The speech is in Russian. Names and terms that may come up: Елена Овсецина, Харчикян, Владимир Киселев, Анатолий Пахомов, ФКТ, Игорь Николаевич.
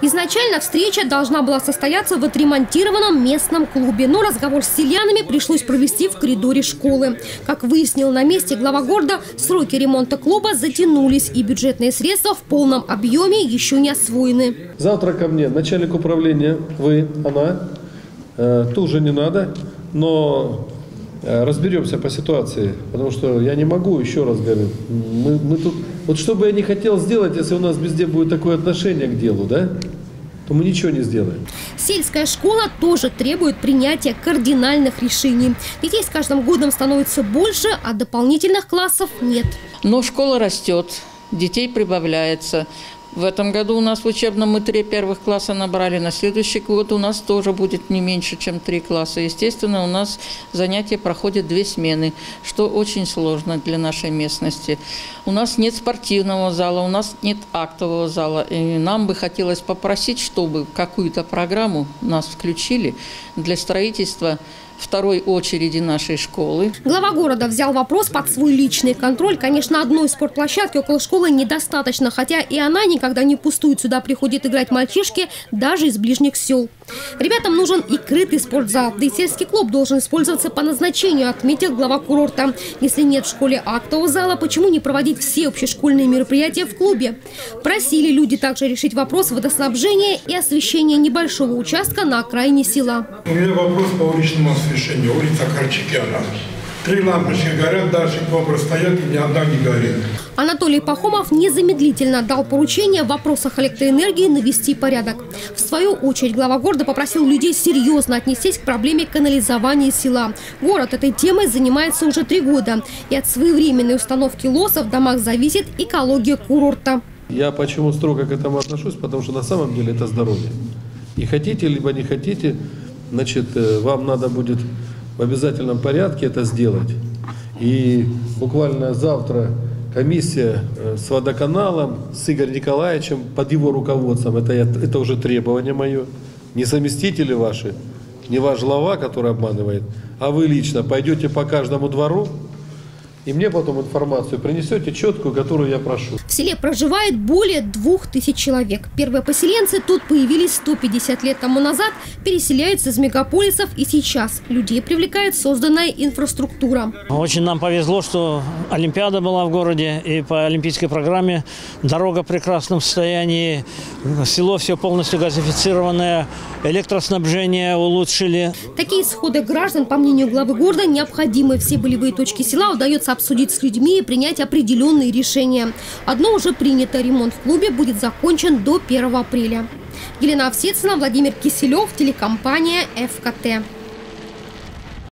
Изначально встреча должна была состояться в отремонтированном местном клубе, но разговор с селянами пришлось провести в коридоре школы. Как выяснил на месте глава города, сроки ремонта клуба затянулись, и бюджетные средства в полном объеме еще не освоены. Завтра ко мне начальник управления, вы, она, тоже не надо, но разберемся по ситуации, потому что я не могу, еще раз говорю, мы тут... Вот что бы я ни хотел сделать, если у нас везде будет такое отношение к делу, да, то мы ничего не сделаем. Сельская школа тоже требует принятия кардинальных решений. Детей с каждым годом становится больше, а дополнительных классов нет. Но школа растет, детей прибавляется. В этом году у нас в учебном мы 3 первых класса набрали, на следующий год у нас тоже будет не меньше, чем 3 класса. Естественно, у нас занятия проходят 2 смены, что очень сложно для нашей местности. У нас нет спортивного зала, у нас нет актового зала. И нам бы хотелось попросить, чтобы какую-то программу нас включили для строительства второй очереди нашей школы. Глава города взял вопрос под свой личный контроль. Конечно, одной спортплощадки около школы недостаточно, хотя и она никогда не пустует. Сюда приходят играть мальчишки даже из ближних сел. Ребятам нужен и крытый спортзал, да и сельский клуб должен использоваться по назначению, отметил глава курорта. Если нет в школе актового зала, почему не проводить все общешкольные мероприятия в клубе? Просили люди также решить вопрос водоснабжения и освещения небольшого участка на окраине села. У меня вопрос по уличному освещению. Улица Харчикяна. 3 лампочки горят, дальше квабры стоят, и ни одна не горит. Анатолий Пахомов незамедлительно дал поручение в вопросах электроэнергии навести порядок. В свою очередь глава города попросил людей серьезно отнестись к проблеме канализования села. Город этой темой занимается уже 3 года. И от своевременной установки лоса в домах зависит экология курорта. Я почему строго к этому отношусь, потому что на самом деле это здоровье. И хотите, либо не хотите, значит, вам надо будет в обязательном порядке это сделать. И буквально завтра комиссия с водоканалом, с Игорем Николаевичем, под его руководством, это уже требование мое, не заместители ваши, не ваш глава, который обманывает, а вы лично пойдете по каждому двору, и мне потом информацию принесете четкую, которую я прошу. В селе проживает более 2000 человек. Первые поселенцы тут появились 150 лет тому назад, переселяются из мегаполисов, и сейчас людей привлекает созданная инфраструктура. Очень нам повезло, что Олимпиада была в городе, и по олимпийской программе дорога в прекрасном состоянии, село все полностью газифицированное, электроснабжение улучшили. Такие исходы граждан, по мнению главы города, необходимы. Все болевые точки села удается обсудить с людьми и принять определенные решения. Одно уже принято. Ремонт в клубе будет закончен до 1 апреля. Елена Овсецина, Владимир Киселев, телекомпания ФКТ.